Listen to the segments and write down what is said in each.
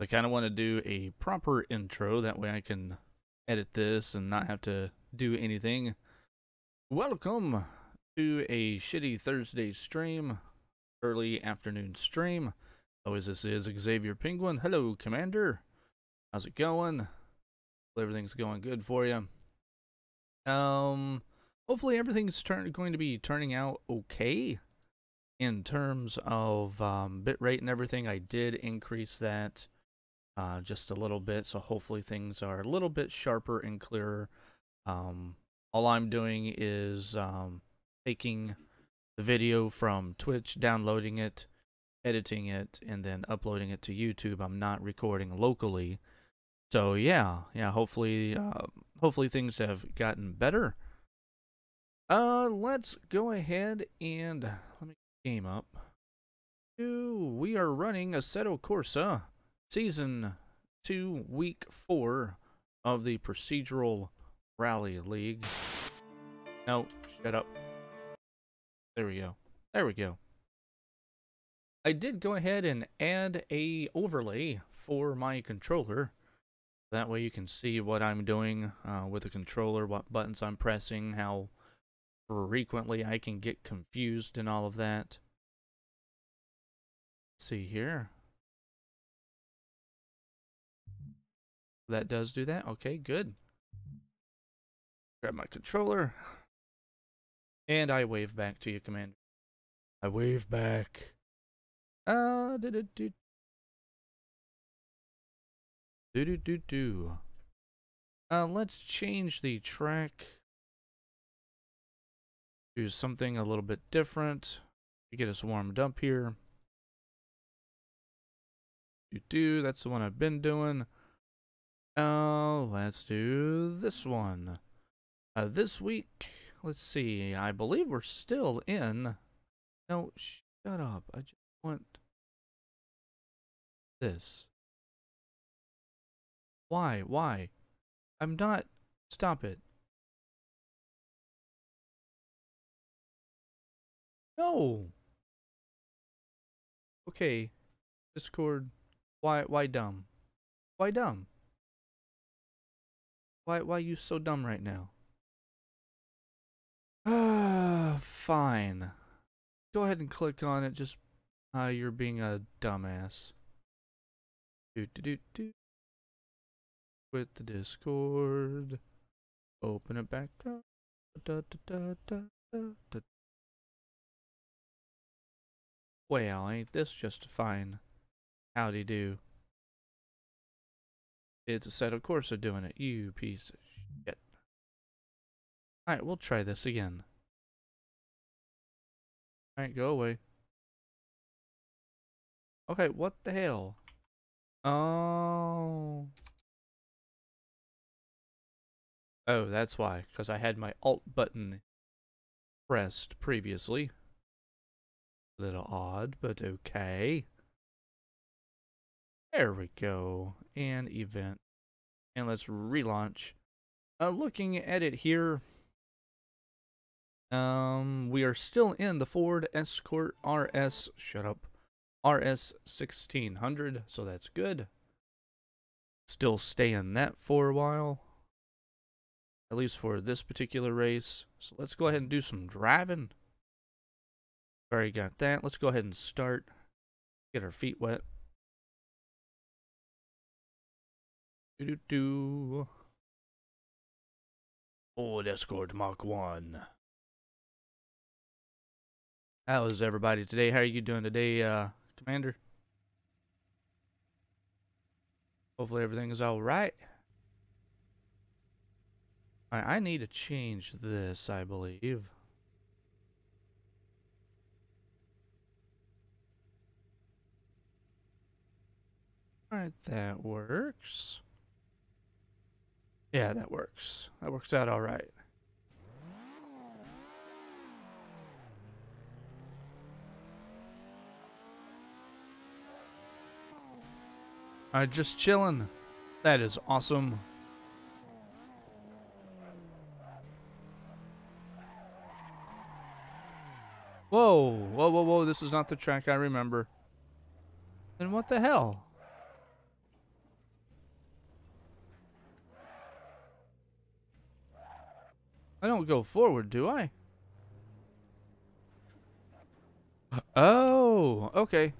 I kind of want to do a proper intro, that way I can edit this and not have to do anything. Welcome to a shitty Thursday stream, early afternoon stream. Always, this is Xavier Penguin. Hello, Commander. How's it going? Everything's going good for you. Hopefully everything's going to be turning out okay in terms of bitrate and everything. I did increase that just a little bit, so hopefully things are a little bit sharper and clearer. All I'm doing is taking the video from Twitch, downloading it, editing it, and then uploading it to YouTube. I'm not recording locally. So yeah. Hopefully things have gotten better. Let's go ahead and let me get the game up. We are running Assetto Corsa, Season 2, Week 4 of the Procedural Rally League. No, shut up. There we go. There we go. I did go ahead and add a overlay for my controller. That way you can see what I'm doing with the controller, what buttons I'm pressing, how frequently I can get confused and all of that. Let's see here. That does do that. Okay, good. Grab my controller. And I wave back to you, Commander. I wave back. Let's change the track to something a little bit different to get us warmed up here. That's the one I've been doing. Let's do this one. This week, let's see, I believe we're still in. No, shut up. I just want this. Why? I'm not. Stop it. No. Okay. Discord. Why dumb? Why dumb? Why you so dumb right now? Fine. Go ahead and click on it. Just you're being a dumbass. Quit the Discord. Open it back up. Well, ain't this just fine? Howdy do. It's Assetto Corsa doing it, you piece of shit. Alright, we'll try this again. Alright, go away. Okay, what the hell? Oh. Oh, that's why, because I had my Alt button pressed previously. A little odd, but okay. There we go. And event. And let's relaunch. Looking at it here, we are still in the Ford Escort RS. Shut up. RS 1600, so that's good. Still stay in that for a while. At least for this particular race. So let's go ahead and do some driving. Already got that. Let's go ahead and start. Get our feet wet. Ford Escort Mach 1. How is everybody today? How are you doing today, Commander? Hopefully everything is all right. I need to change this, I believe. Alright, that works. Yeah, that works. That works out alright. Alright, just chilling. That is awesome. Whoa, this is not the track I remember. Then what the hell? I don't go forward, do I? Oh, okay.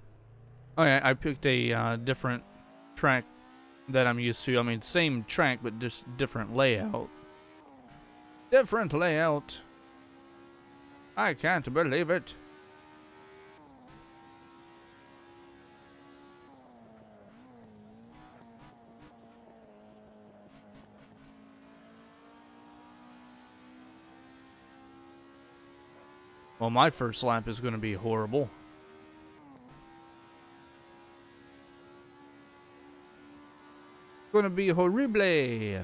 Okay, I picked a different track that I'm used to. I mean, same track, but just different layout. Different layout. I can't believe it. Well, my first lap is going to be horrible. It's going to be horrible.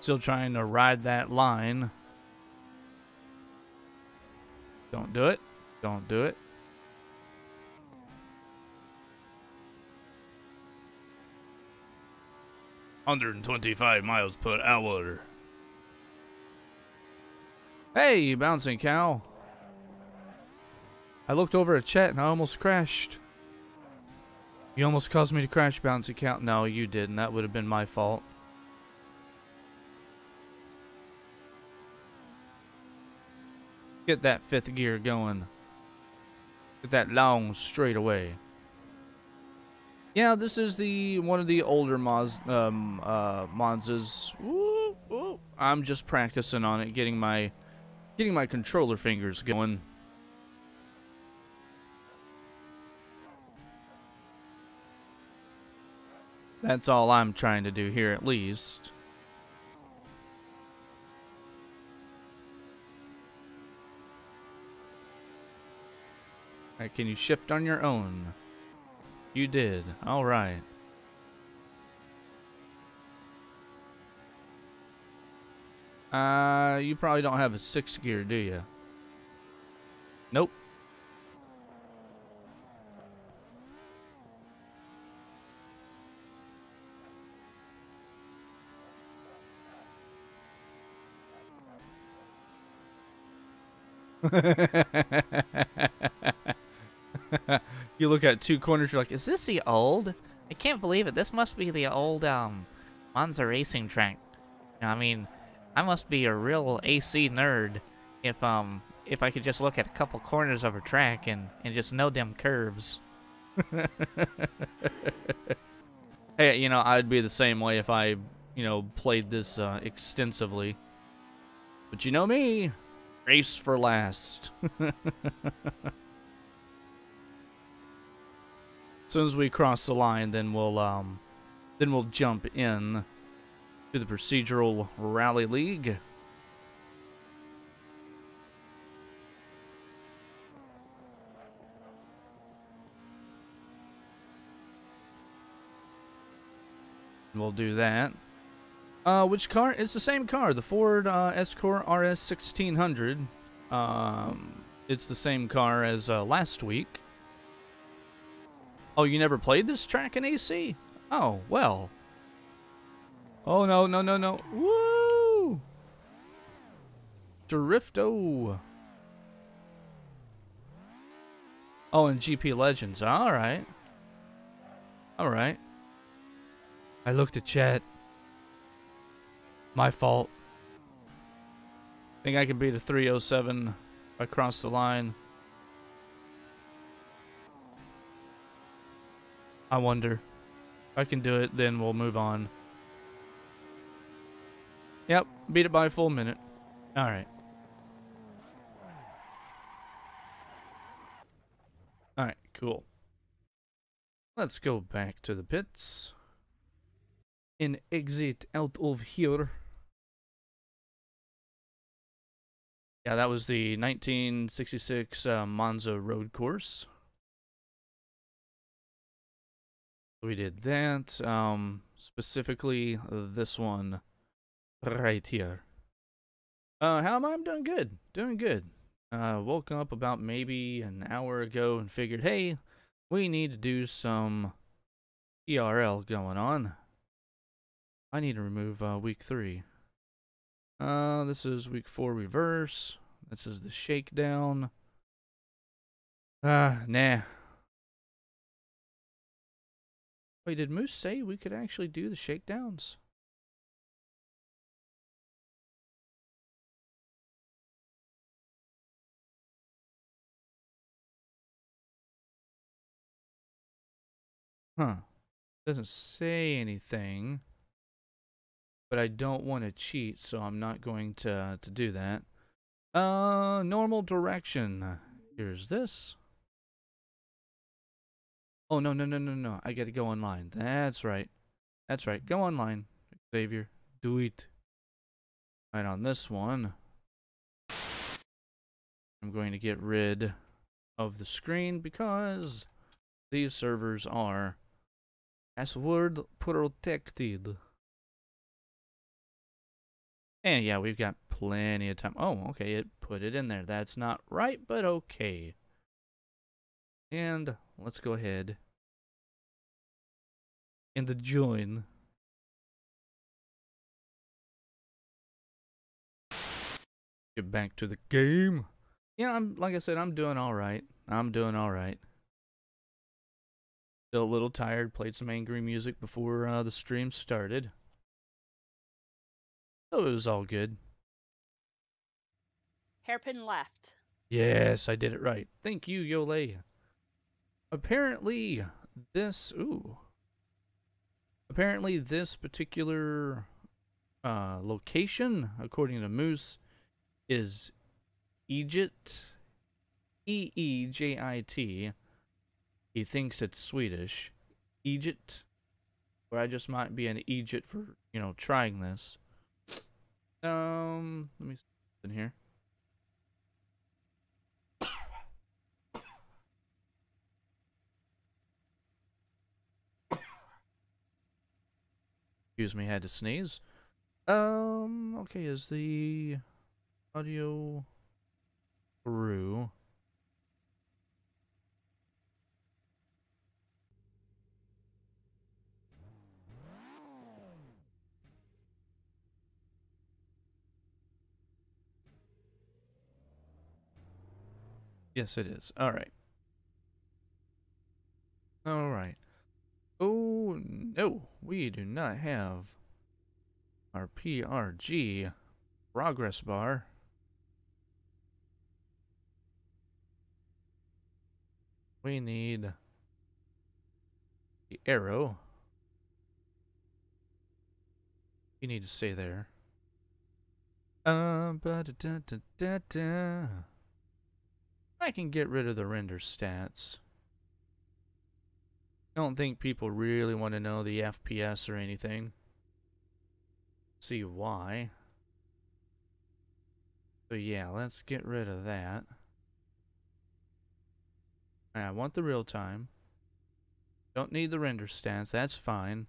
Still trying to ride that line. Don't do it. Don't do it. $125 mph. Hey, you bouncing cow. I looked over at chat and I almost crashed. You almost caused me to crash, bouncing cow. No, you didn't. That would have been my fault. Get that fifth gear going. Get that long straightaway. Yeah, this is the one of the older Monzas. Woo, woo. I'm just practicing on it, getting my controller fingers going. That's all I'm trying to do here, at least. Can you shift on your own? You did. All right. You probably don't have a sixth gear, do you? Nope. You look at two corners, you're like, is this the old? I can't believe it. This must be the old Monza racing track. You know, I mean, I must be a real AC nerd if I could just look at a couple corners of a track and just know them curves. Hey, you know, I'd be the same way if I, you know, played this extensively. But you know me, race for last. As soon as we cross the line, then we'll jump in to the Procedural Rally League. We'll do that. Which car? It's the same car, the Ford Escort RS 1600. It's the same car as last week. Oh, you never played this track in AC? Oh, well. Oh, no, no, no, no. Woo! Drifto. Oh, and GP Legends. All right. All right. I looked at chat. My fault. Think I could beat a 307 if I cross the line. I wonder. If I can do it, then we'll move on. Yep, beat it by a full minute. Alright. Alright, cool. Let's go back to the pits. And exit out of here. Yeah, that was the 1966 Monza road course. We did that, specifically this one right here. How am I? I'm doing good. Doing good. Woke up about maybe an hour ago and figured, hey, we need to do some ERL going on. I need to remove week 3. This is week 4 reverse. This is the shakedown. Nah. Wait, did Moose say we could actually do the shakedowns? Huh. Doesn't say anything. But I don't want to cheat, so I'm not going to do that. Normal direction. Here's this. Oh, no. I gotta go online. That's right. That's right. Go online, Xavier. Do it. Right on this one. I'm going to get rid of the screen because these servers are password protected. And yeah, we've got plenty of time. Oh, okay. It put it in there. That's not right, but okay. And let's go ahead and join. Get back to the game. Yeah, I'm like I said, I'm doing all right. I'm doing all right. Still a little tired. Played some angry music before the stream started. So it was all good. Hairpin left. Yes, I did it right. Thank you, Yole. Apparently, this... Ooh. Apparently, this particular location, according to Moose, is Egypt. E-E-J-I-T. He thinks it's Swedish. Egypt. Or I just might be in Egypt for, you know, trying this. Let me see in here. Excuse me, had to sneeze. Okay, is the audio through? Yes, it is. All right. All right. Oh, no, we do not have our PRG progress bar. We need the arrow. You need to stay there. I can get rid of the render stats. I don't think people really want to know the FPS or anything. See why. So yeah, let's get rid of that. I want the real time. Don't need the render stats, that's fine.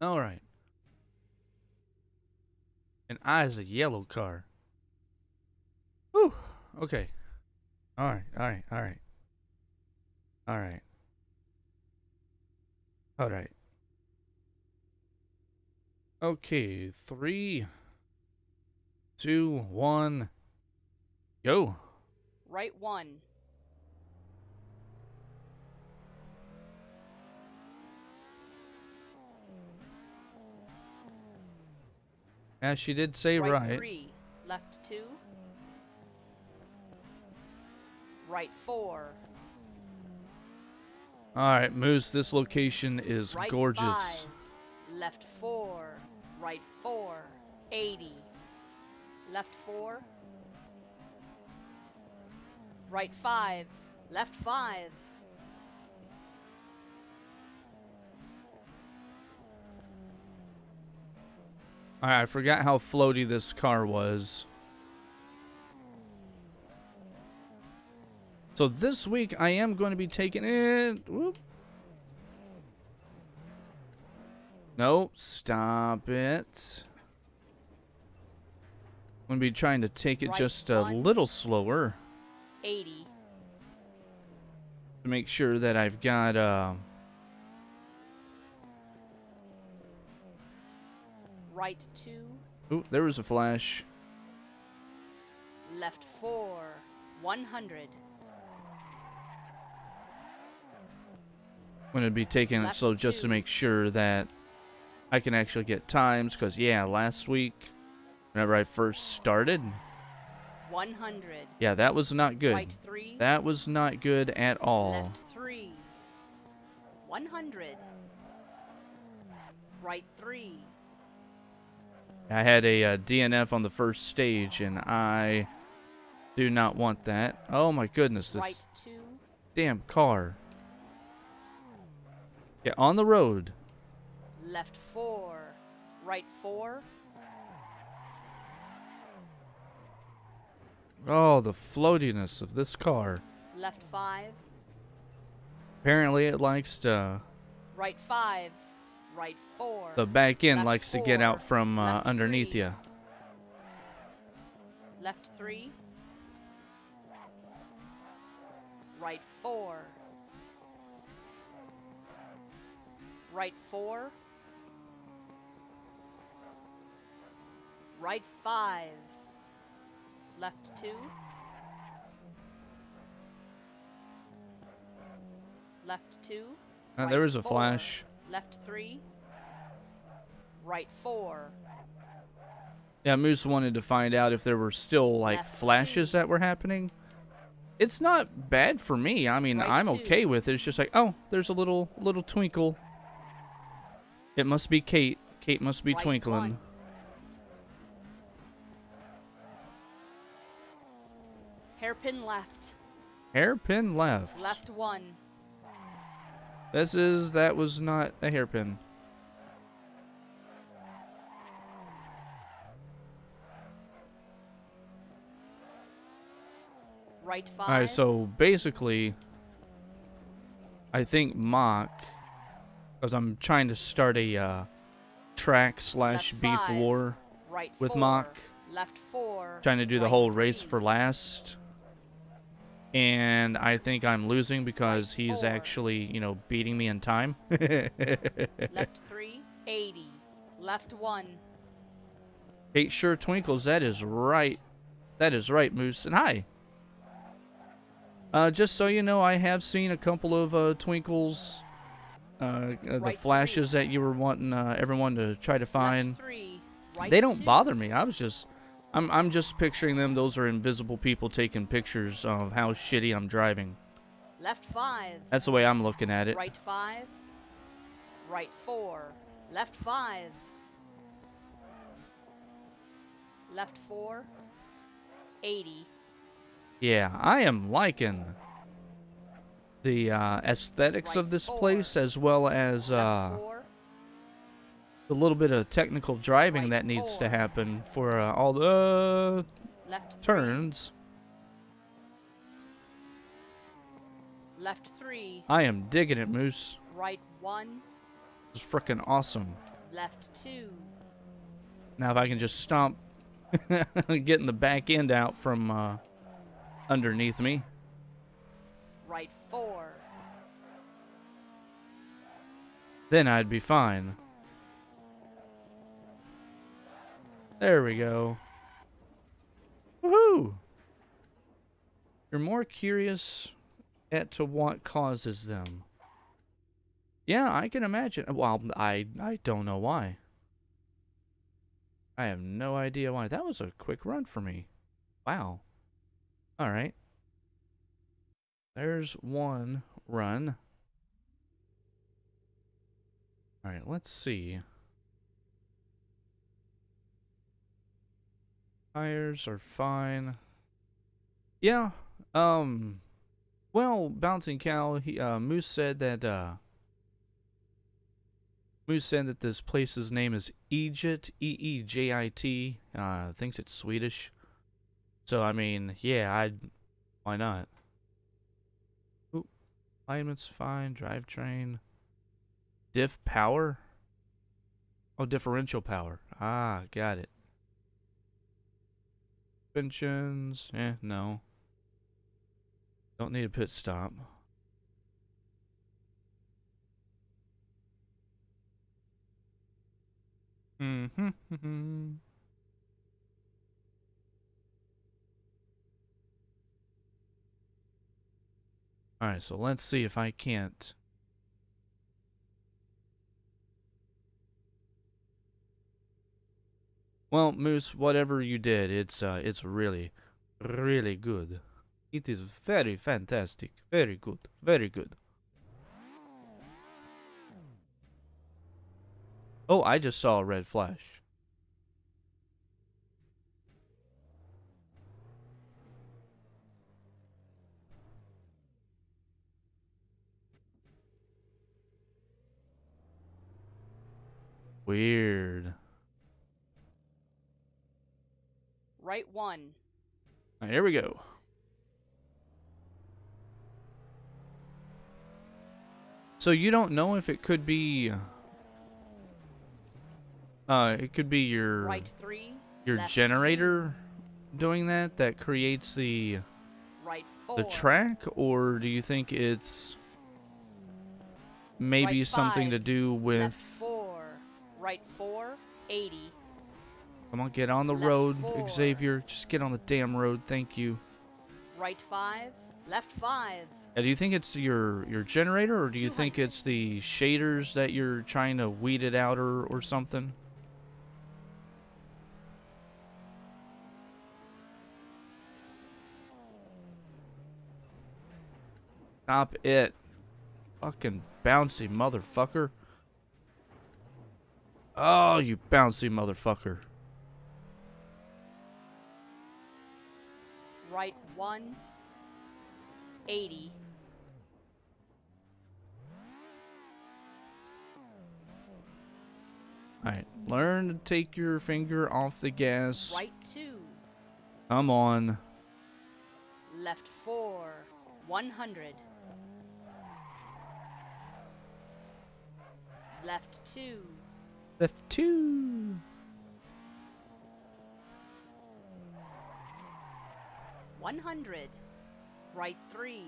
Alright. And I is a yellow car. Whew, okay. Alright. All right. Okay, 3, 2, 1, go. Right one. As she did say right. 3, left 2. Right 4. All right, Moose, this location is right gorgeous. 5, left 4, right 4, 80. Left 4, right 5, left 5. All right, I forgot how floaty this car was. So this week, I am going to be taking it... Whoop. No, stop it. I'm going to be trying to take it right just a little slower. 80. To make sure that I've got Right 2. Ooh, there was a flash. Left 4, 100. I'm going to be taking it slow just to make sure that I can actually get times, because, yeah, last week, whenever I first started, 100. Yeah, that was not good. Right 3. That was not good at all. Left 3. 100. Right 3. I had a DNF on the first stage, and I do not want that. Oh, my goodness. This right 2. Damn car. Yeah, on the road. Left 4. Right 4. Oh, the floatiness of this car. Left 5. Apparently it likes to... Right 5. Right 4. The back end likes to get out from underneath you. Left 3. Right 4. Right 4. Right 5. Left 2. Left 2. Right there was a flash. Left 3. Right 4. Yeah, Moose wanted to find out if there were still, like, left flashes that were happening. It's not bad for me. I mean, right I'm okay with it. It's just like, oh, there's a little twinkle. It must be Kate. Kate must be right twinkling. 1. Hairpin left. Hairpin left. Left 1. That was not a hairpin. Right 5. Alright, so basically, I think Mach, because I'm trying to start a track/beef war right with 4. Mach. Left 4. Trying to do the whole race for last. And I think I'm losing because he's actually, you know, beating me in time. Left 3, 80. Left 1. Kate sure twinkles. That is right. That is right, Moose. And hi. Just so you know, I have seen a couple of twinkles, the flashes that you were wanting everyone to try to find. They don't bother me. I was just... I'm just picturing them. Those are invisible people taking pictures of how shitty I'm driving. Left 5. That's the way I'm looking at it. Right 5. Right 4. Left 5. Left 4. 80. Yeah, I am liking the aesthetics of this place, as well as a little bit of technical driving that needs to happen for all the turns. Left 3. I am digging it, Moose. Right 1. It's freaking awesome. Left 2. Now if I can just stomp, getting the back end out from underneath me. Right 4. Then I'd be fine. There we go. Woohoo! You're more curious as to what causes them. Yeah, I can imagine. Well, I don't know why. I have no idea why. That was a quick run for me. Wow. All right. There's one run. All right, let's see. Tires are fine. Yeah. Well, Bouncing Cow, Moose said that this place's name is Ejit, E-E-J-I-T. Thinks it's Swedish. So I mean, yeah, why not? Oop. Alignment's fine, drivetrain. Diff power? Oh, differential power. Ah, got it. Suspensions, no. Don't need a pit stop. Mm-hmm. All right, so let's see if I can't. Well, Moose, whatever you did, it's really, really good. It is very fantastic, very good, very good. Oh, I just saw a red flash. Weird. Right one. All right, here we go. So you don't know if it could be. It could be your right three, your generator two. Doing that creates the right four. The track, or do you think it's maybe right something five, to do with left four, right 480? Come on, get on the left road, four. Xavier. Just get on the damn road. Thank you. Right five, left five. Now, do you think it's your generator, or do you think it's the shaders that you're trying to weed it out, or something? Stop it, fucking bouncy motherfucker! Oh, you bouncy motherfucker! Right 180. All right, learn to take your finger off the gas. Right 2. Come on. Left 4. 100. Left 2. Left 2. $100, right 3,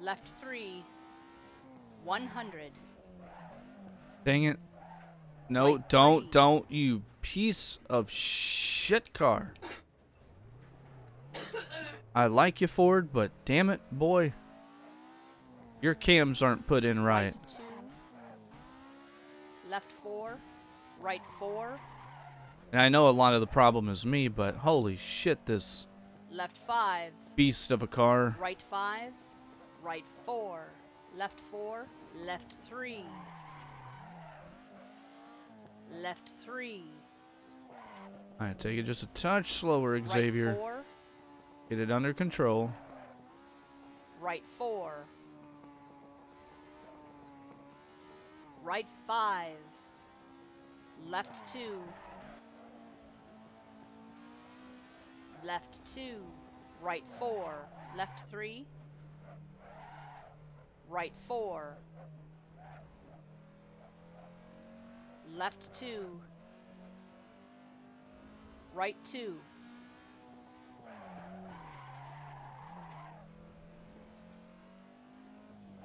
left 3, $100. Dang it. No, right don't, you piece of shit car. I like you, Ford, but damn it, boy. Your cams aren't put in right. Right 2, left 4, right 4. And I know a lot of the problem is me, but holy shit, this... Left 5. Beast of a car. Right 5. Right 4. Left 4. Left 3. Left 3. Alright, take it just a touch slower, Xavier. Right 4. Get it under control. Right 4. Right 5. Left 2. Left 2, right 4, left 3, right 4, left 2, right 2,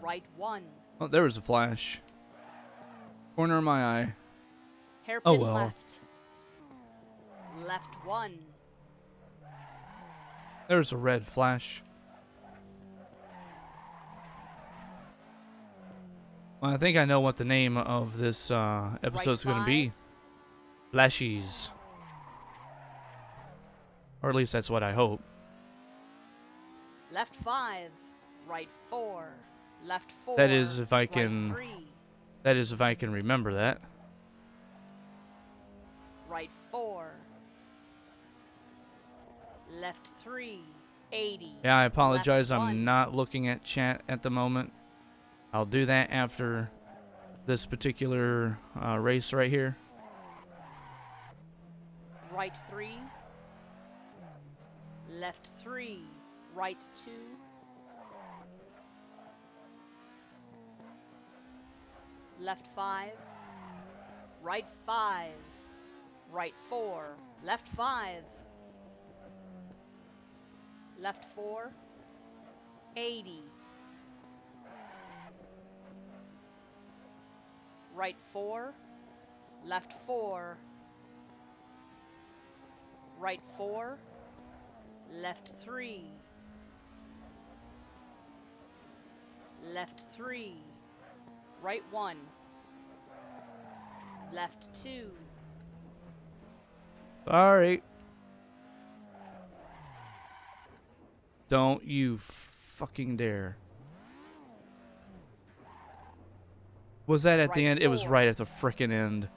right 1. Oh, there was a flash. Corner of my eye. Hairpin left. Left 1. There's a red flash. Well, I think I know what the name of this episode's going to be. Flashies. Or at least that's what I hope. Left 5, right 4, left 4. That is if I can right that is if I can remember that. Right 4. Left 380. Yeah, I apologize. I'm not looking at chat at the moment. I'll do that after this particular race right here. Right 3. Left 3. Right 2. Left 5. Right 5. Right 4. Left 5. Left 4, 80. Right 4, Left four, right four, left three, left three, right one, left two. Sorry. Don't you fucking dare. Was that at the end? It was right at the frickin' end.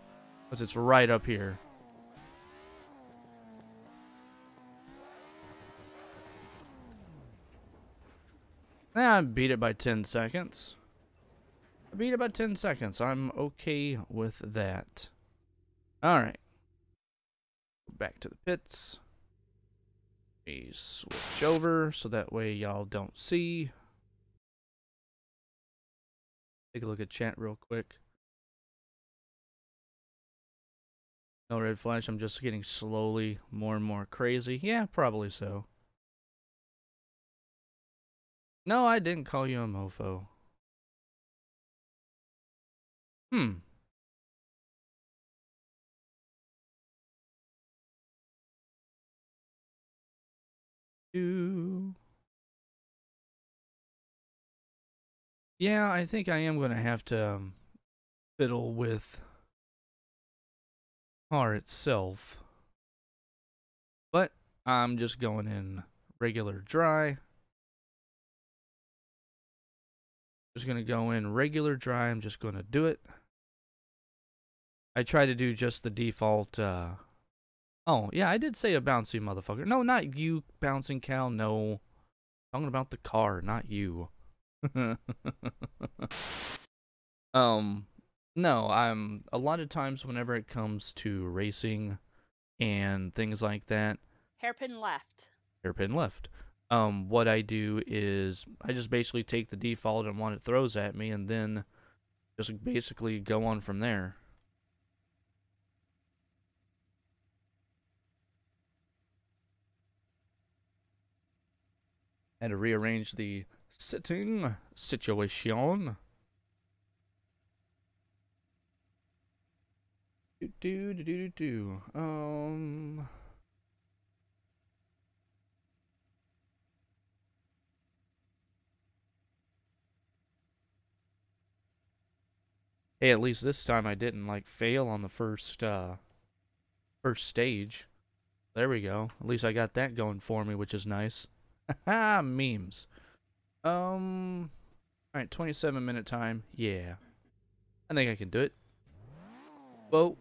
But it's right up here. Nah, I beat it by 10 seconds. I beat it by 10 seconds. I'm okay with that. Alright. Back to the pits. Let me switch over so that way y'all don't see. Take a look at chat real quick. No red flash, I'm just getting slowly more and more crazy. Yeah, probably so. No, I didn't call you a mofo. Yeah, I think I am going to have to fiddle with the car itself. But I'm just going in regular dry. Just going to go in regular dry. I'm just going to do it. I try to do just the default. Oh, yeah, I did say a bouncy motherfucker. No, not you, bouncing cow. No. I'm talking about the car, not you. No, I'm a lot of times whenever it comes to racing and things like that. Hairpin left. Hairpin left. What I do is I just basically take the default and what it throws at me and then just basically go on from there. Had to rearrange the sitting situation. Hey, at least this time I didn't like fail on the first stage. There we go. At least I got that going for me, which is nice. Haha, memes. Alright, 27-minute time. Yeah. I think I can do it. Well,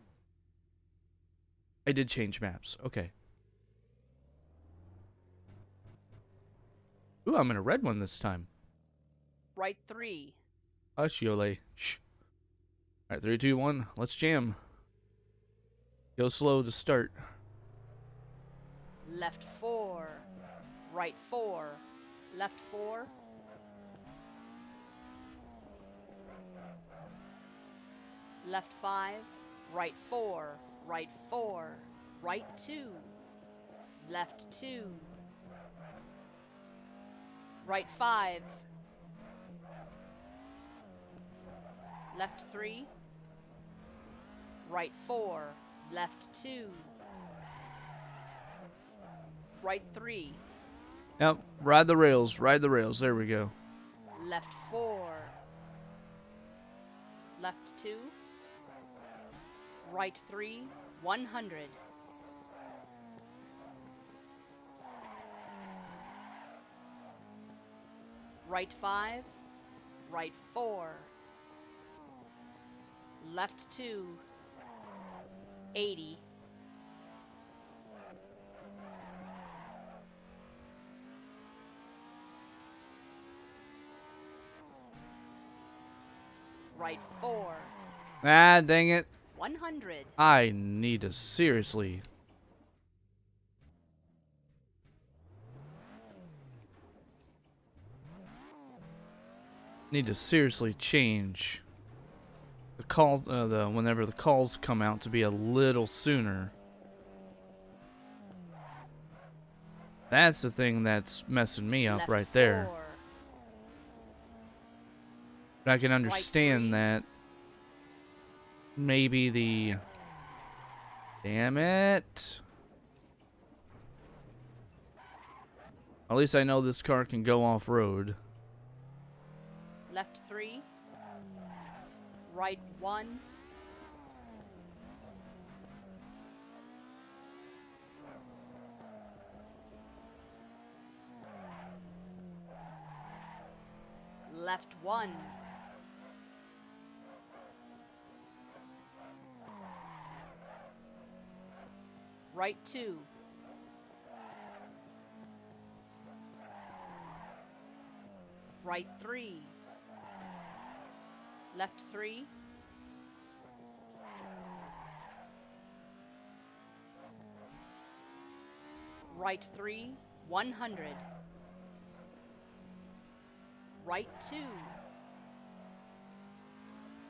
I did change maps. Okay. Ooh, I'm in a red one this time. Right three. Hush, Yole. Shh. Alright, 3, 2, 1. Let's jam. Go slow to start. Left four. Right four. Left four. Left five. Right four. Right four. Right two. Left two. Right five. Left three. Right four. Left two. Right three. Yep, ride the rails, ride the rails. There we go. Left four. Left two. Right three, 100. Right five, right four. Left two, 80. Right four. Ah, dang it. 100. I need to seriously. Need to seriously change the calls, whenever the calls come out to be a little sooner. That's the thing that's messing me up. Left right four. There. But I can understand that maybe the Damn it. At least I know this car can go off-road. Left 3. Right 1. Left 1. Right 2. Right 3. Left 3. Right 3, 100. Right 2.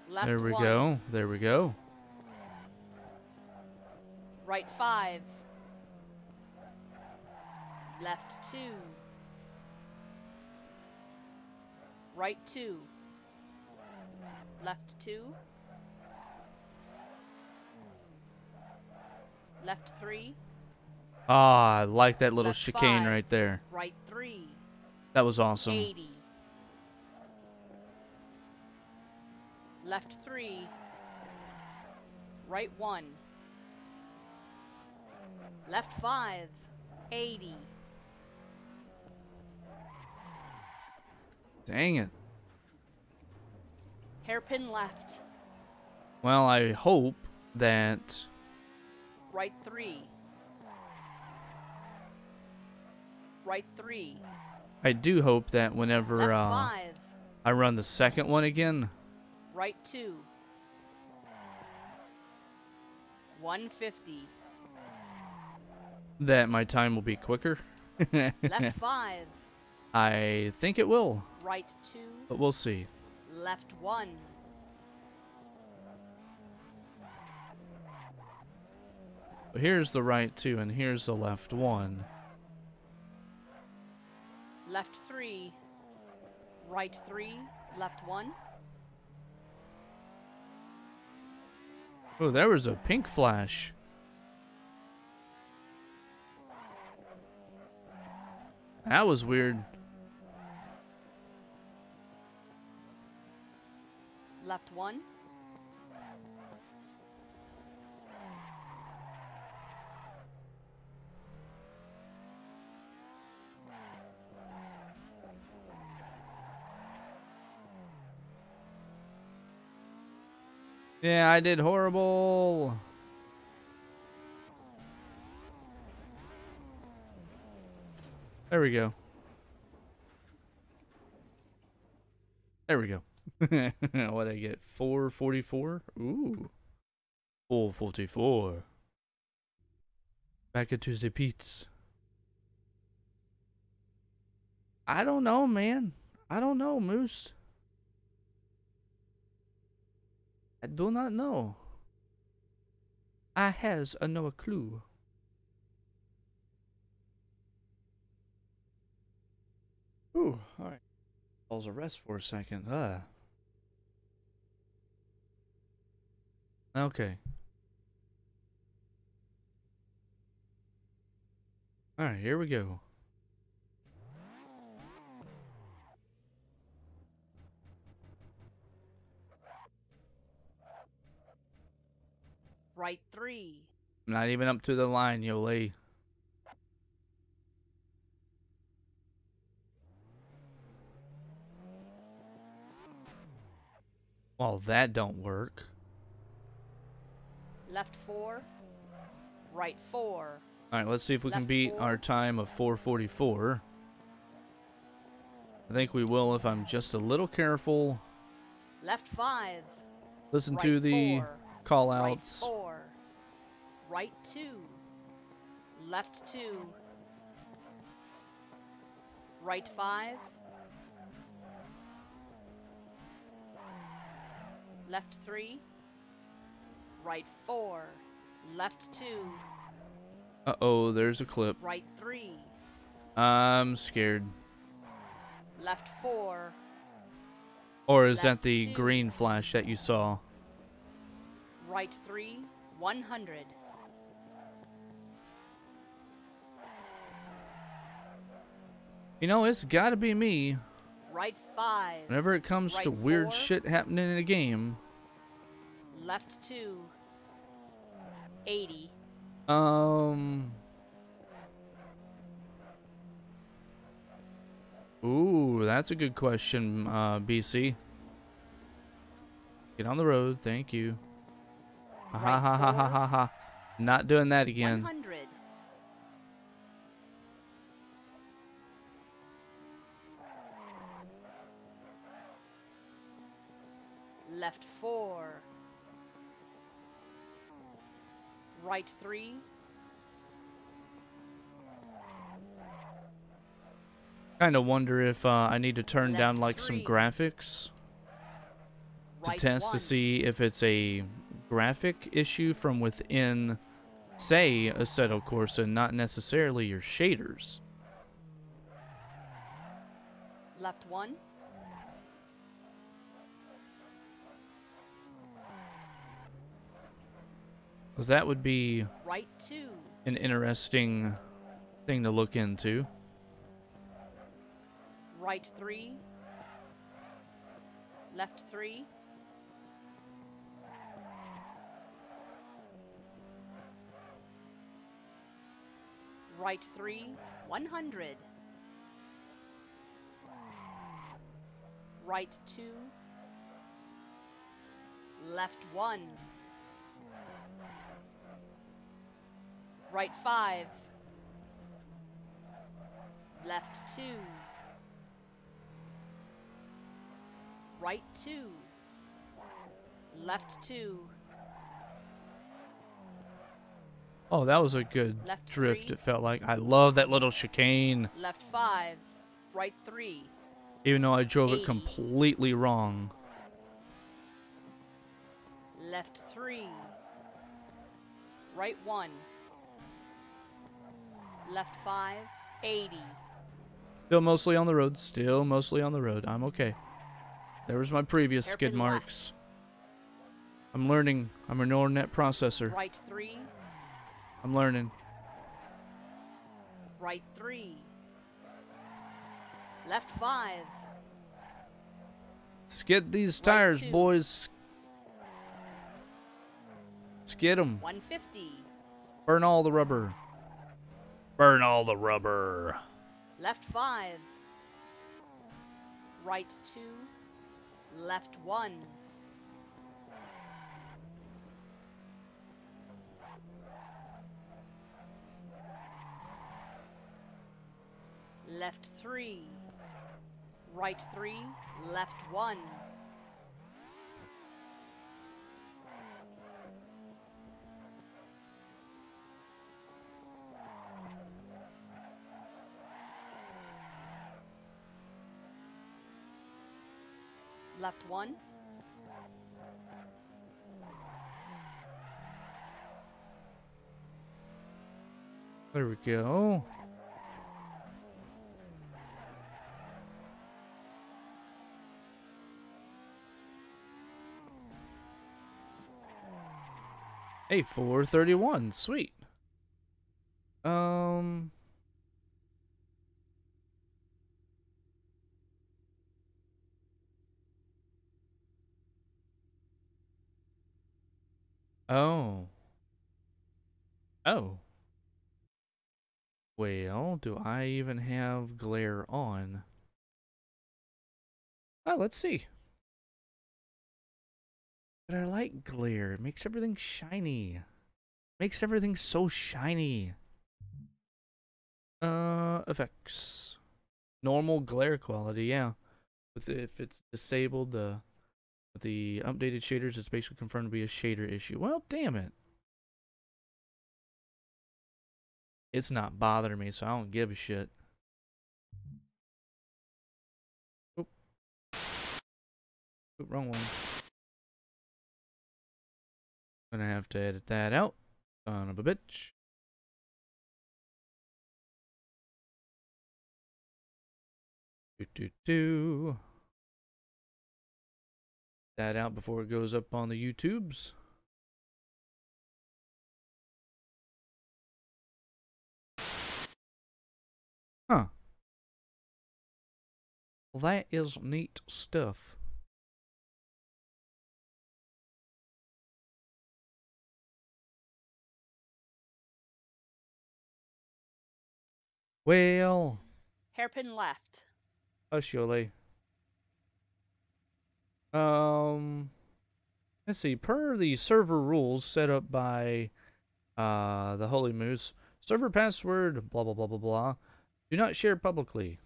Left 1. There we go. There we go. Right 5. Left 2. Right 2. Left 2. Left 3. Ah, I like that little chicane right there. Right 3. That was awesome. 80. Left 3. Right 1. Left 5. 80. Dang it. Hairpin left. Well, I hope that... Right 3. Right 3. I do hope that whenever I run the second one again... Right 2. 150. That my time will be quicker. Left 5. I think it will. Right 2. But we'll see. Left 1. Here's the right 2 and here's the left 1. Left 3. Right 3. Left 1. Oh, there was a pink flash. That was weird. Left 1. Yeah, I did horrible. There we go. There we go. What did I get? 444? Ooh. 444. Back into the pits. I don't know, man. I don't know, Moose. I do not know. I has no clue. Ooh, all right. I'll rest for a second. Okay. All right, here we go. Right 3. I'm not even up to the line, Yoli. Well, that don't work. Left 4. Right 4. All right, let's see if we can beat our time of 444. I think we will if I'm just a little careful. Left 5. Listen to the call outs. Right 4. Right 2. Left 2. Right 5. Left 3. Right 4. Left 2. Uh-oh, there's a clip. Right 3. I'm scared. Left 4. Or is that the green flash that you saw? Right 3, 100. You know, it's gotta be me. Right 5. Whenever it comes to weird shit happening in a game. Left 2. 80. Ooh, that's a good question, BC. Get on the road, thank you. Ha ha ha ha ha ha. Not doing that again. 100. Left 4. Right 3. Kind of wonder if I need to turn down like some graphics to test to see if it's a graphic issue from within, say, Assetto Corsa, not necessarily your shaders. Left 1. Because that would be right 2. An interesting thing to look into. Right 3. Left 3. Right 3. 100. Right 2. Left 1. Right 5. Left 2. Right 2. Left 2. Oh, that was a good drift, it felt like. I love that little chicane. Left 5. Right 3. Even though I drove it completely wrong. Left 3. Right 1. Left 5. 80. Still mostly on the road. Still mostly on the road. I'm okay. There was my previous skid marks. I'm learning. I'm ignoring that processor. Right 3. I'm learning. Right 3. Left 5. Skid these tires, boys. Skid them. 150. Burn all the rubber. Burn all the rubber. Left 5. Right 2. Left 1. Left 3. Right 3. Left 1. Left 1. There we go. Hey, 431. Sweet. Oh. Well, do I even have glare on? Oh, let's see. But I like glare. It makes everything shiny. Makes everything so shiny. Effects. Normal glare quality, yeah. With the, if it's disabled, the updated shaders, it's basically confirmed to be a shader issue. Well, damn it. It's not bothering me, so I don't give a shit. Oop. Oop, wrong one. Gonna have to edit that out. Son of a bitch. Do. That out before it goes up on the YouTubes. Huh. That is neat stuff. Well... hairpin left. Oh, surely. Let's see. Per the server rules set up by the TheHolyMoose, server password, blah, blah, blah, blah, blah, do not share publicly.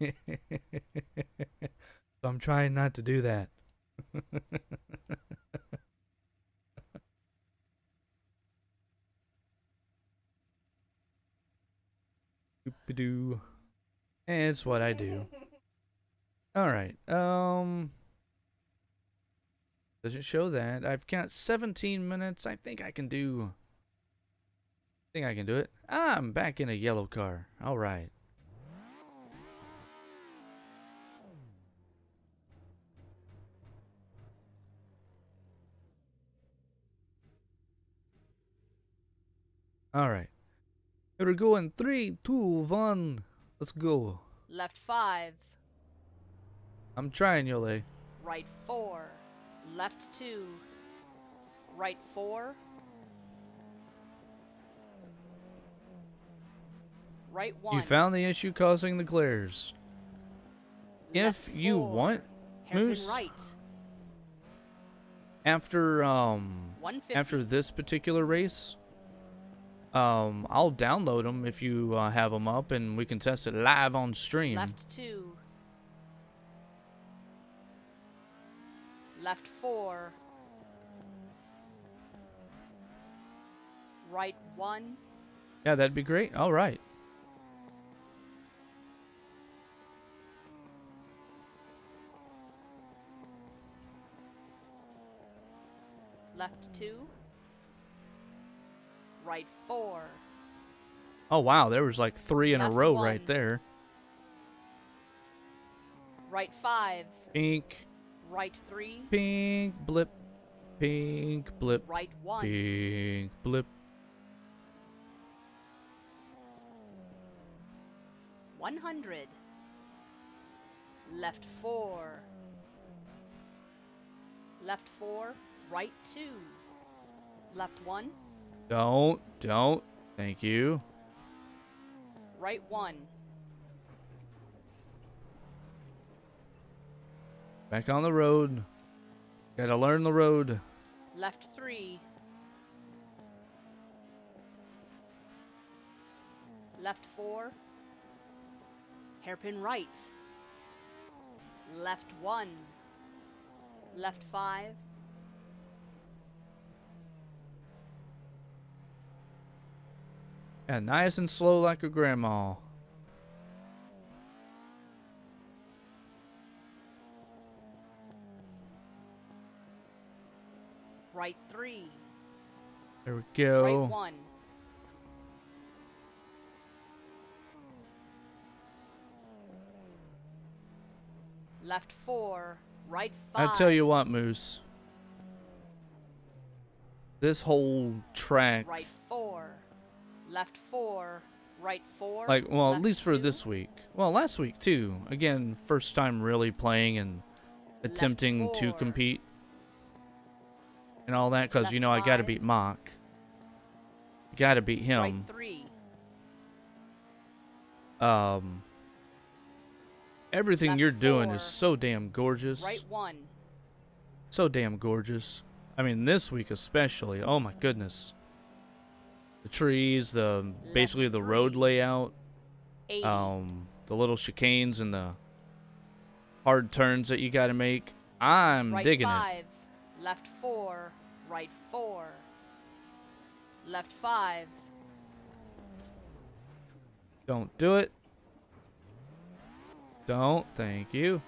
So I'm trying not to do that. Doop-a-doo. It's what I do. Alright, doesn't show that. I've got 17 minutes. I think I can do it. I'm back in a yellow car. Alright. Alright. Here we go in 3, 2, 1. Let's go. Left 5. I'm trying, Yole. Right 4. Left 2. Right 4. Right 1. You found the issue causing the glares. Left if four. You want, Moose, right. After this particular race... I'll download them if you have them up, and we can test it live on stream. Left 2. Left 4. Right 1. Yeah, that'd be great. All right. Left 2. Right 4. Oh wow, there was like 3 in left a row one. Right there. Right 5. Pink. Right 3. Pink blip. Pink blip. Right 1. Pink blip. $100. Left 4. Left 4. Right 2. Left 1. Don't. Thank you. Right 1. Back on the road. Gotta learn the road. Left 3. Left 4. Hairpin right. Left 1. Left 5. Yeah, nice and slow like a grandma. Right 3. There we go. Right 1. Left 4. Right 5. I tell you what, Moose. This whole track. Right 4. Left 4, right 4. Like, well, at least for this week. Well, last week too. Again, first time really playing and attempting to compete and all that, because you know I gotta beat Mach. Gotta beat him. Right 3. Everything you're doing is so damn gorgeous. Right 1. So damn gorgeous. I mean, this week especially. Oh my goodness. The trees, the basically the road layout, the little chicanes and the hard turns that you got to make. I'm digging it. Left 4, right 4, left 5. Don't do it. Don't. Thank you.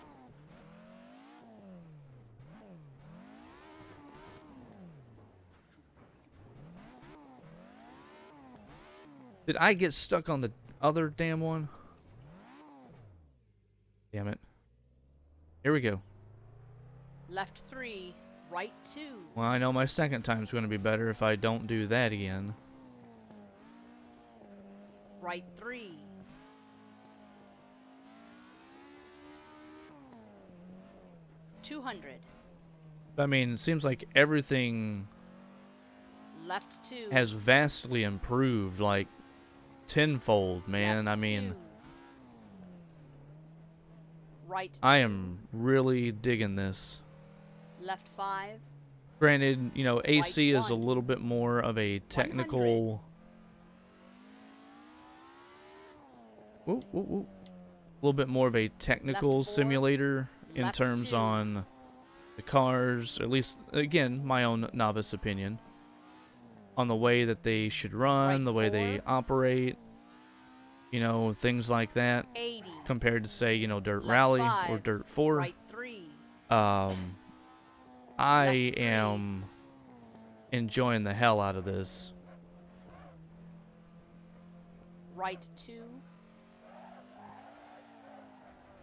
Did I get stuck on the other damn one? Damn it. Here we go. Left 3, right 2. Well, I know my second time's going to be better if I don't do that again. right three. $200. I mean, it seems like everything left two has vastly improved, like tenfold, man. Left I mean, two. Right. I am really digging this. Left five. Granted, you know, AC right is a little bit more of a technical. Ooh, ooh, ooh. A little bit more of a technical simulator in left terms two. On the cars, at least, again, my own novice opinion, on the way that they should run, right the way they operate, you know, things like that, 80. Compared to, say, you know, Dirt left Rally five. Or Dirt 4. Right three. I am enjoying the hell out of this. Right two.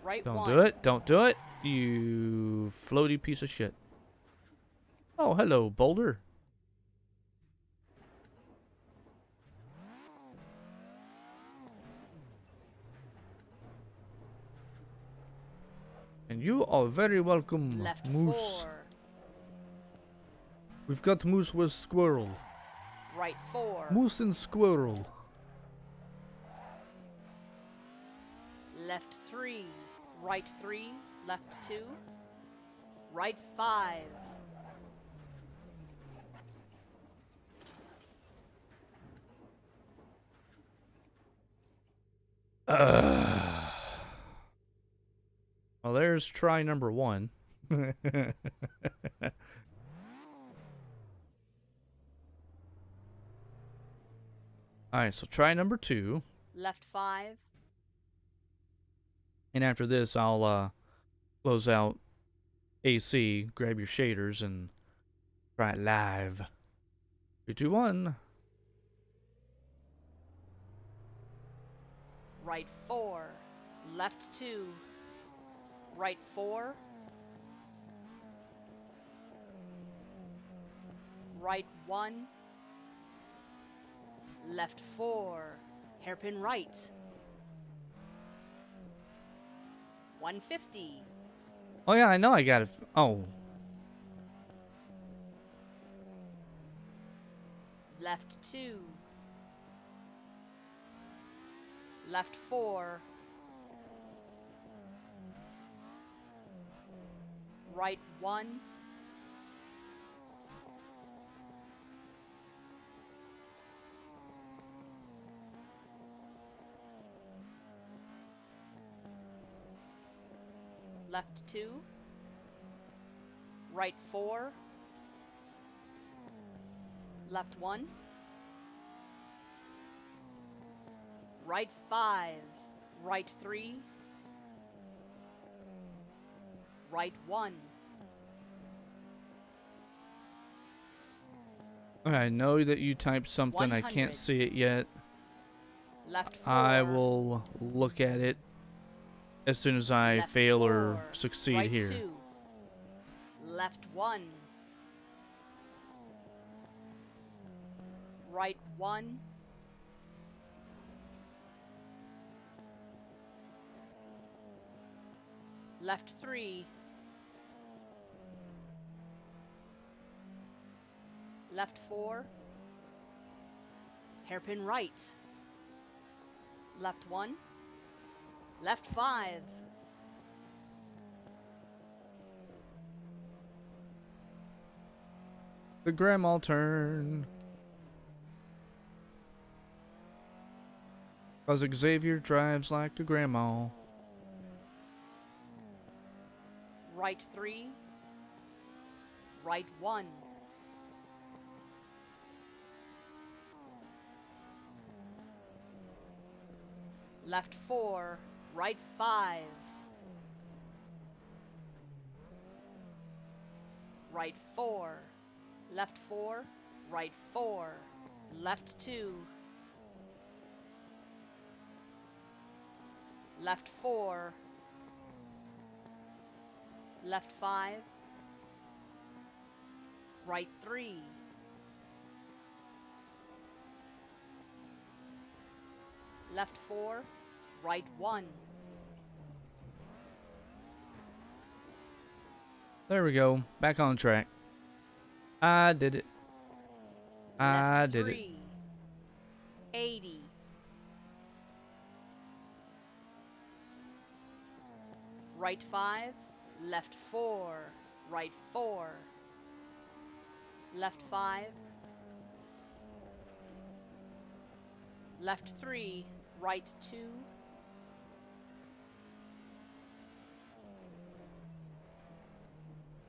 Right don't one. Do it. Don't do it. You floaty piece of shit. Oh, hello, Boulder. And you are very welcome, left Moose. Four. We've got Moose with Squirrel. Right four. Moose and Squirrel. Left three. Right three. Left two. Right five. Well, there's try number one. Alright, so try number two. Left five. And after this, I'll close out AC, grab your shaders, and try it live. 3, 2, 1. Right four. Left two. Right four. Right one. Left four, hairpin right, 150. Oh yeah, I know I got it. Oh. Left two. Left four. Right one. Left two, right four, left one, right five, right three, right one. I know that you typed something. 100. I can't see it yet. Left four. I will look at it as soon as I left fail four, or succeed right here. Two, left one. Right one. Left three. Left four. Hairpin right. Left one. Left five. The grandma turn. Cause Xavier drives like a grandma. Right three. Right one. Left four. Right five. Right four. Left four. Right four. Left two. Left four. Left five. Right three. Left 4, right 1. There we go. Back on track. I did it. I did it. 80. Right 5, left 4, right 4. Left 5. Left 3, right 2.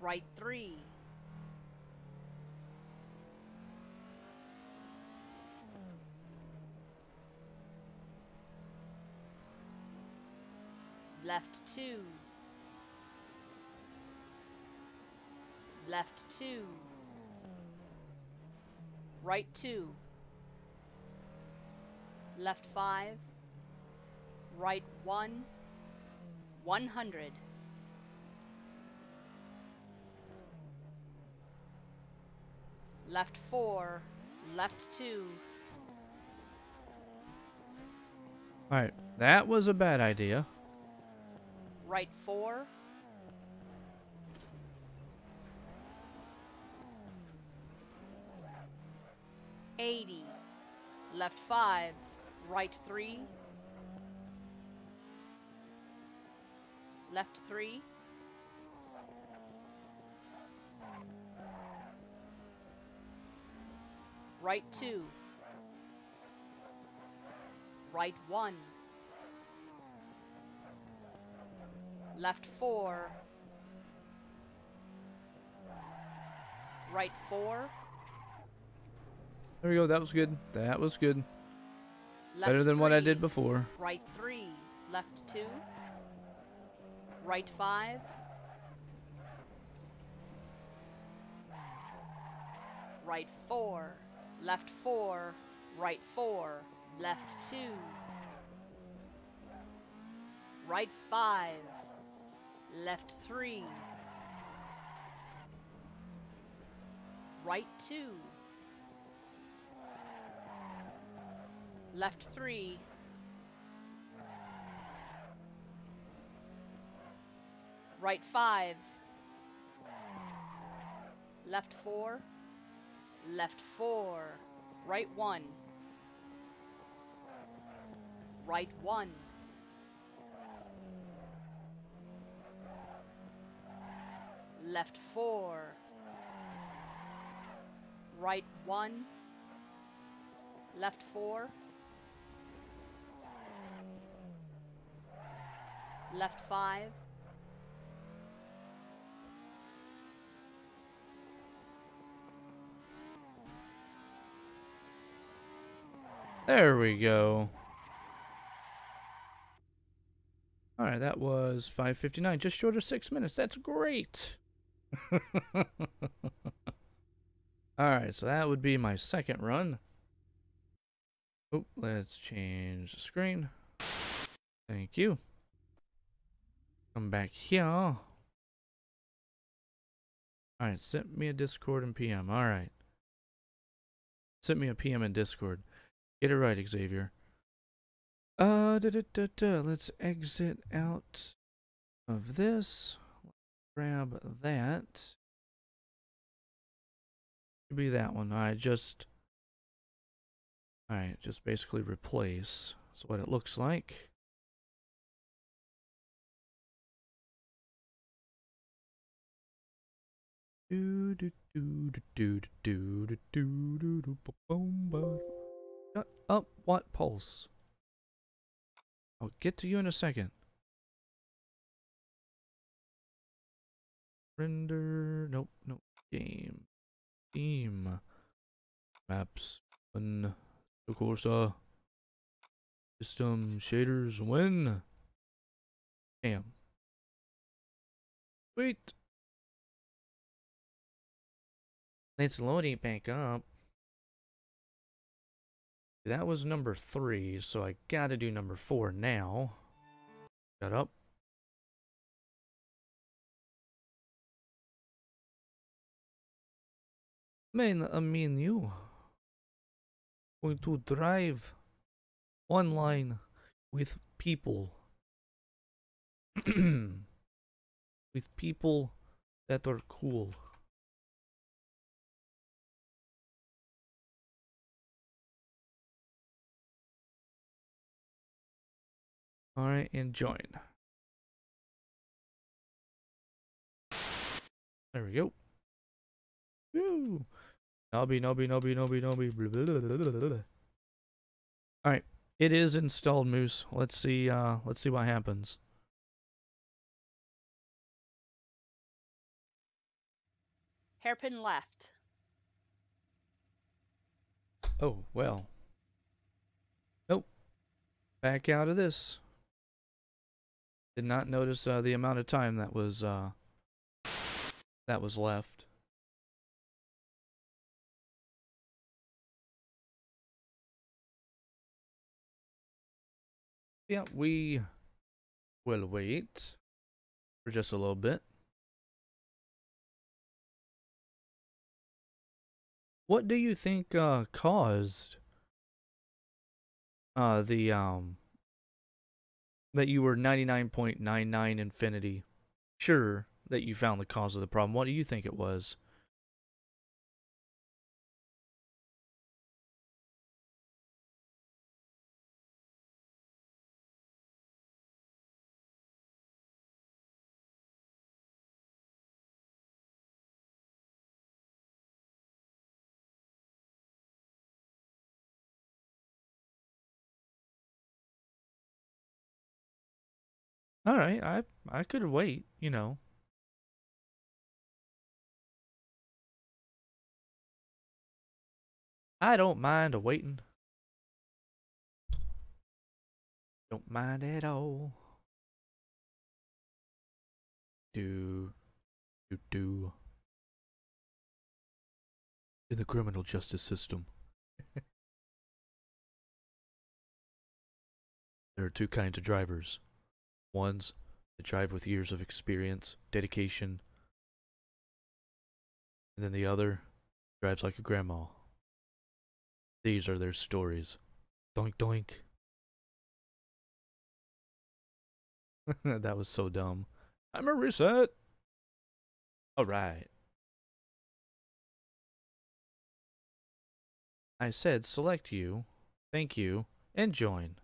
Right 3. Left 2. Left 2. Right 2. Left 5. Right 1. 100. Left 4. Left 2. Alright, that was a bad idea. Right 4. Left 5, right 3. Left 3. Right 2. Right 1. Left 4. Right 4. There we go. That was good. That was good. Left Better than three, what I did before. Right 3, left 2, right 5, right 4, left 4, right 4, left 2, right 5, left 3, right 2. Left 3. Right 5. Left 4. Left 4. Right 1. Right 1. Left 4. Right 1. Left 4. Left 5. There we go. All right, that was 5:59, just short of 6 minutes. That's great. All right, so that would be my second run. Oh, let's change the screen. Thank you. Come back here. Alright, send me a Discord and PM. Alright. Send me a PM and Discord. Get it right, Xavier. Let's exit out of this. Grab that. Should be that one. Alright, just basically replace. That's what it looks like. Shut up, what pulse? I'll get to you in a second. Render. Nope, nope. Game. Theme. Maps. Win. Corsa. System. Shaders. Win. Damn. Sweet. Let's load it back up. That was number 3, so I gotta do number 4 now. Shut up. Man, I mean you. Going to drive online with people with people that are cool. All right, and join. There we go. Woo! Nobby. All right, it is installed, Moose. Let's see what happens. Hairpin left. Oh, well. Nope. Back out of this. Did not notice the amount of time that was left. Yeah, we will wait for just a little bit. What do you think caused the that you were 99.99 infinity sure that you found the cause of the problem? What do you think it was? All right, I could wait, you know. I don't mind waiting. Don't mind at all. Do. In the criminal justice system, there are two kinds of drivers. Ones that drive with years of experience, dedication, and then the other drives like a grandma. These are their stories. Doink doink. That was so dumb. I'm a reset. All right. I said select you, thank you, and join.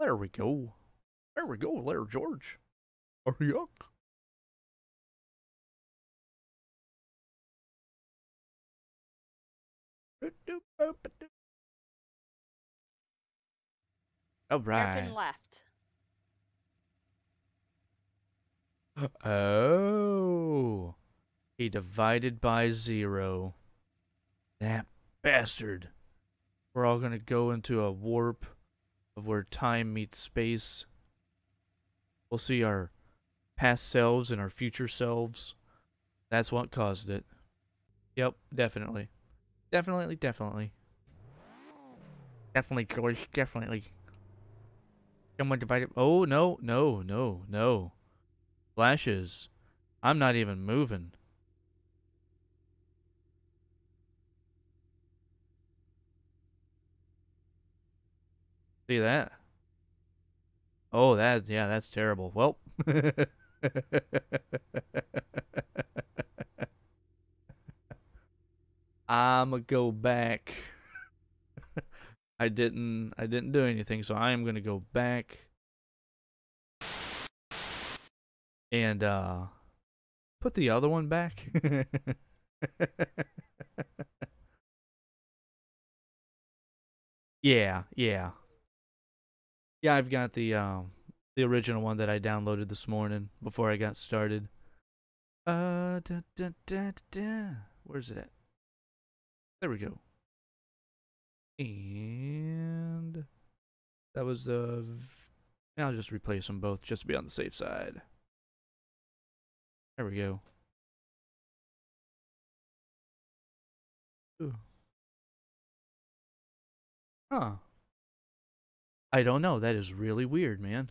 There we go. There we go, there, George. Hurry up. All right. Airplane left. Oh. He divided by zero. That bastard. We're all going to go into a warp of where time meets space. We'll see our past selves and our future selves. That's what caused it. Yep, definitely. Definitely. Definitely, George, definitely. Someone divided. Oh, no. Flashes. I'm not even moving. See that? Oh, that, yeah, that's terrible. Well, I'ma go back. I didn't do anything, so I am gonna go back and put the other one back. Yeah. Yeah, I've got the original one that I downloaded this morning before I got started. Where's it at? There we go. And that was the. I'll just replace them both just to be on the safe side. There we go. Ooh. Huh. I don't know. That is really weird, man.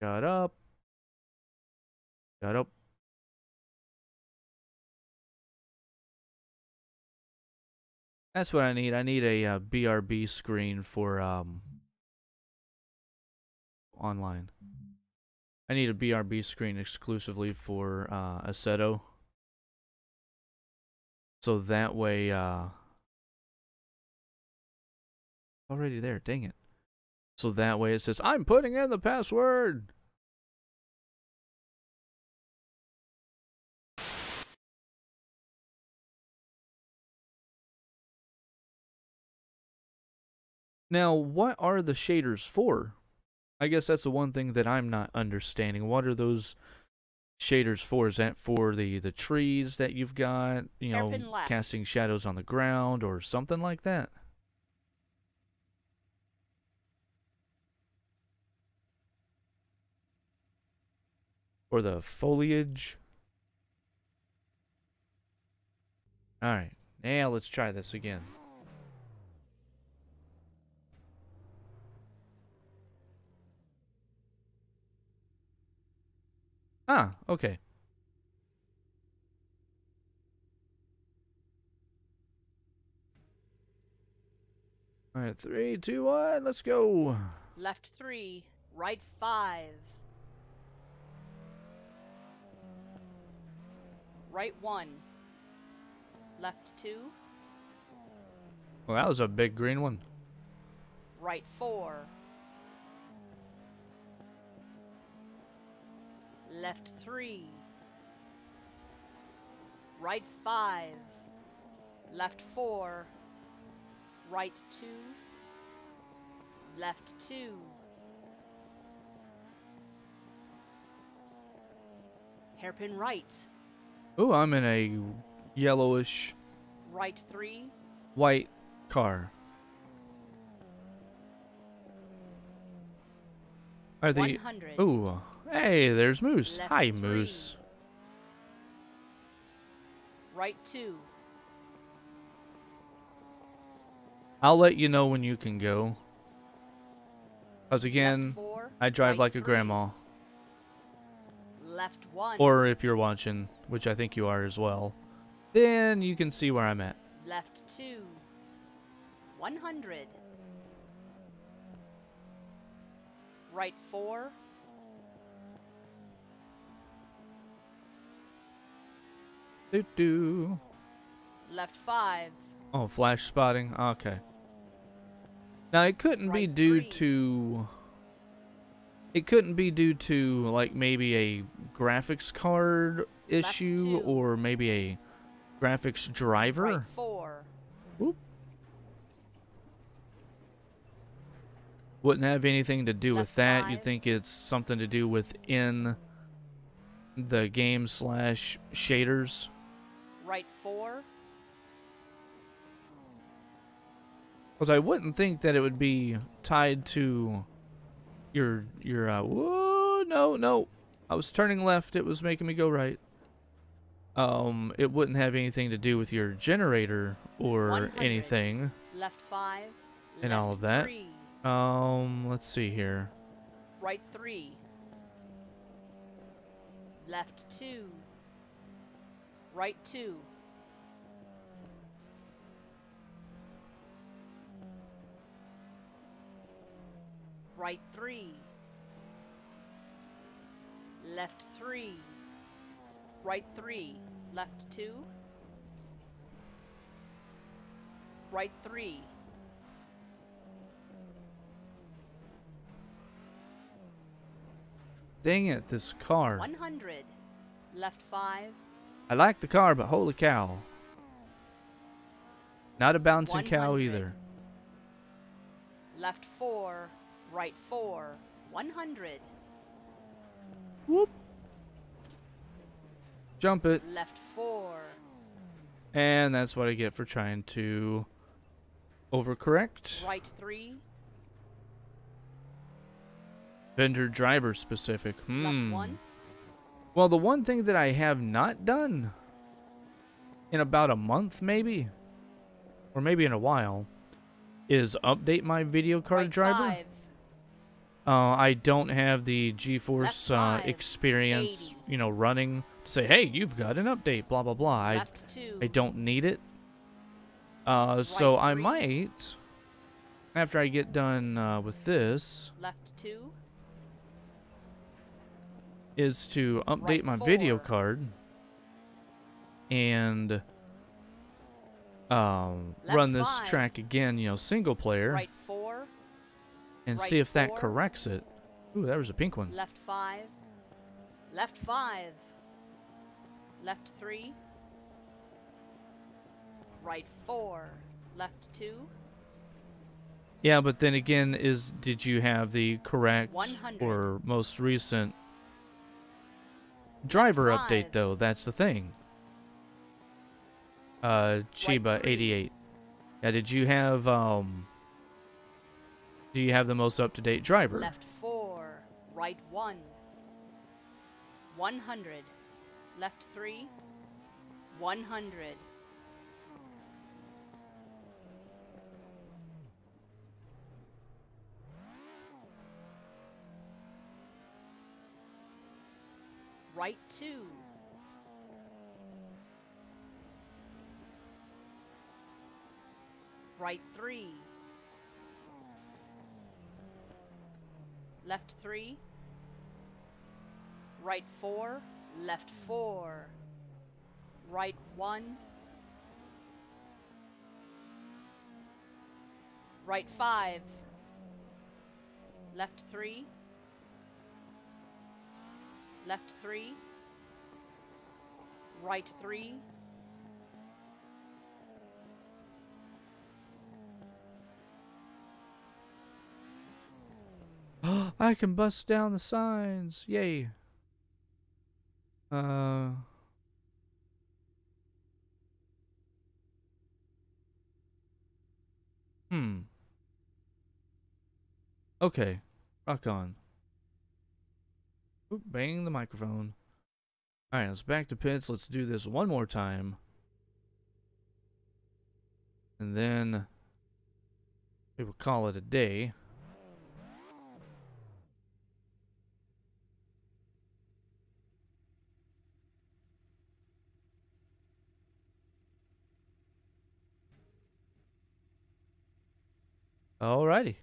Shut up. Shut up. That's what I need. I need a BRB screen for online. I need a BRB screen exclusively for Assetto. So that way, already there, dang it. So that way it says, I'm putting in the password. Now, what are the shaders for? I guess that's the one thing that I'm not understanding. What are those shaders for? Is that for the trees that you've got, you know, casting shadows on the ground or something like that? Or the foliage? Alright, now let's try this again. Ah, okay. All right, 3, 2, 1, let's go. Left 3, right 5. Right 1. Left 2. Well, that was a big green one. Right 4. Left 3, right 5, left 4, right 2, left 2. Hairpin right. Ooh, I'm in a yellowish. Right 3. White car. Are they? 100. Ooh. Hey, there's Moose. Left Hi, 3. Moose. Right 2. I'll let you know when you can go. Because again, 4, I drive right like 3. A grandma. Left 1. Or if you're watching, which I think you are as well, then you can see where I'm at. Left 2. 100. Right 4. Do-do. Left 5. Oh, flash spotting. Okay. Now it couldn't right be due 3. To. It couldn't be due to like maybe a graphics card issue or maybe a graphics driver. Right 4. Oop. Wouldn't have anything to do Left with that. 5. You'd think it's something to do within the game slash shaders. Right 4. Because I wouldn't think that it would be tied to your whoa, no. I was turning left. It was making me go right. It wouldn't have anything to do with your generator or 100. Anything. Left 5. And left all of that. 3. Let's see here. Right 3. Left 2. Right 2. Right 3. Left 3. Right 3. Left 2. Right 3. Dang it, this car. 100. Left 5. I like the car, but holy cow. Not a bouncing 100. Cow either. Left 4. Right 4. 100. Whoop. Jump it. Left 4. And that's what I get for trying to overcorrect. Right 3. Vendor driver specific. Left 1. Well, the one thing that I have not done in about a month, maybe, or maybe in a while, is update my video card right driver. 5. I don't have the GeForce 5, experience, 80. You know, running to say, hey, you've got an update, blah, blah, blah. Left 2. I don't need it. So I might, after I get done with this, is to update my video card and run this track again, you know, single player, and see if that corrects it. Ooh, that was a pink one. Left five, left three, right four, left two. Yeah, but then again, is did you have the correct 100. Or most recent driver update though? That's the thing. Chiba 88. Yeah, did you have do you have the most up-to-date driver? Left four, right one, 100, left three, 100. Right two. Right three. Left three. Right four. Left four. Right one. Right five. Left three. Left three, right three, I can bust down the signs, yay. Okay, rock on. Bang the microphone. Alright, let's back to pits. Let's do this one more time. And then we will call it a day. Alrighty.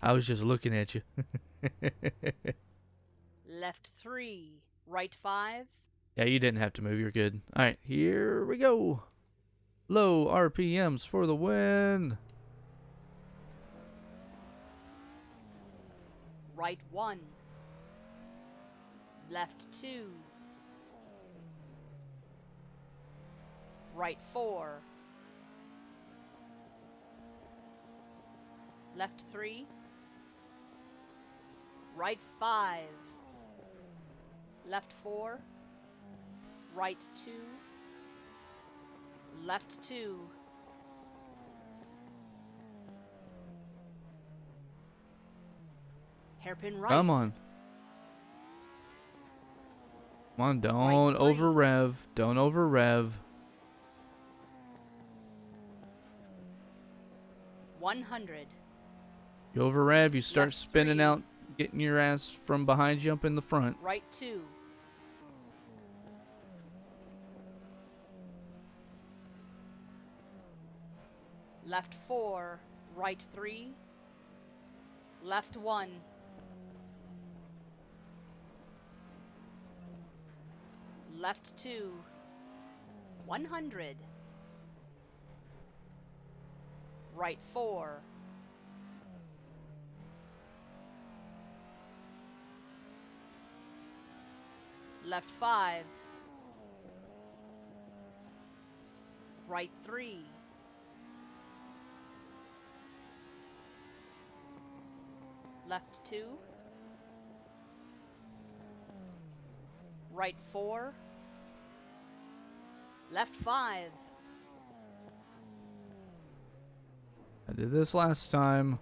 I was just looking at you. Left three, right five. Yeah, you didn't have to move. You're good. All right, here we go. Low RPMs for the win. Right one. Left two. Right four. Left three, right five, left four, right two, left two, hairpin right. Come on. Come on, don't over rev. Don't over rev. 100. You over rev, you start spinning out, getting your ass from behind you up in the front. Right two. Left four, right three, left one. Left two, 100. Right four. Left five, right three, left two, right four, left five. I did this last time.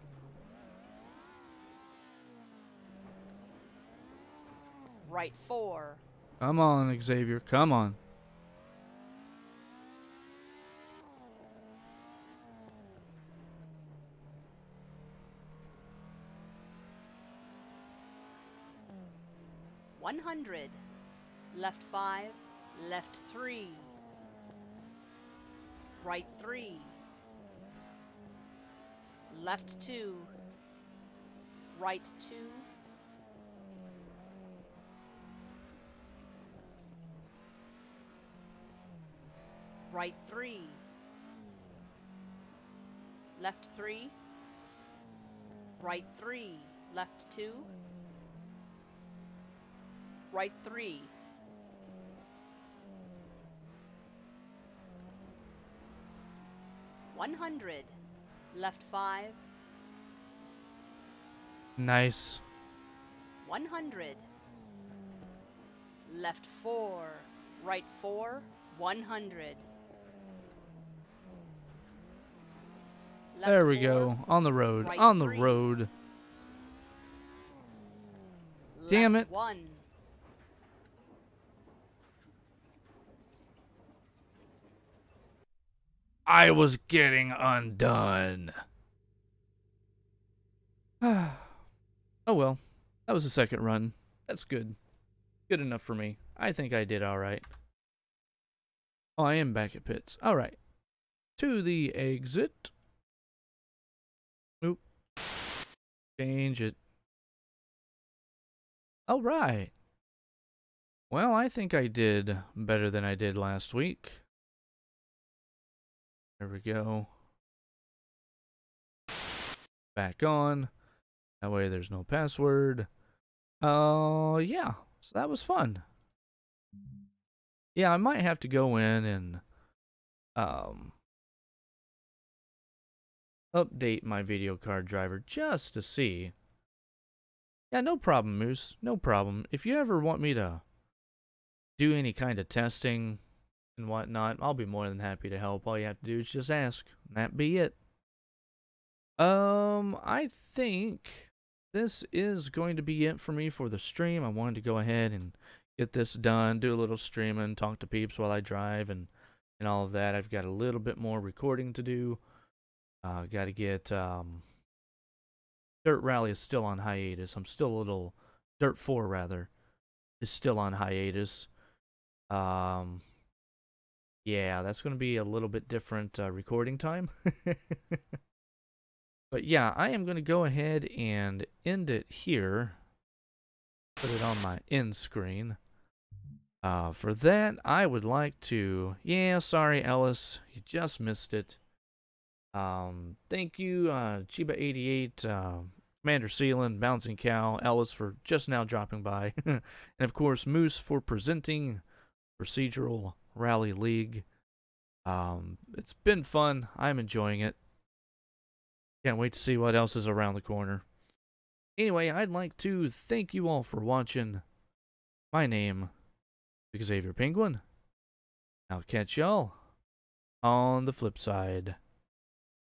Right four. Come on, Xavier. Come on. $100. Left five. Left three. right 3, left 2, right 2, right 3, left 3, right 3, left 2, right 3, $100, left 5. Nice. $100, left 4, right 4, $100. There we go. On the road. On the road. Damn it. I was getting undone. Oh well. That was the second run. That's good. Good enough for me. I think I did all right. Oh, I am back at pits. All right. To the exit. Oop. Change it. All right. Well, I think I did better than I did last week. There we go. Back on. That way there's no password. Yeah. So that was fun. Yeah, I might have to go in and update my video card driver just to see. Yeah, no problem, Moose. No problem. If you ever want me to do any kind of testing and whatnot, I'll be more than happy to help. All you have to do is just ask. That be it. I think this is going to be it for me for the stream. I wanted to go ahead and get this done, do a little streaming, talk to peeps while I drive and all of that. I've got a little bit more recording to do. Got to get Dirt Rally is still on hiatus. I'm still a little Dirt 4 rather is still on hiatus. Yeah, that's going to be a little bit different recording time. But yeah, I am going to go ahead and end it here. Put it on my end screen. For that, I would like to... Yeah, sorry, Ellis. You just missed it. Thank you, Chiba88, Commander Sealand, Bouncing Cow, Ellis for just now dropping by. And of course, Moose for presenting Procedural Rally League. It's been fun. I'm enjoying it. Can't wait to see what else is around the corner. Anyway, I'd like to thank you all for watching. My name is Xavier Penguin. I'll catch y'all on the flip side.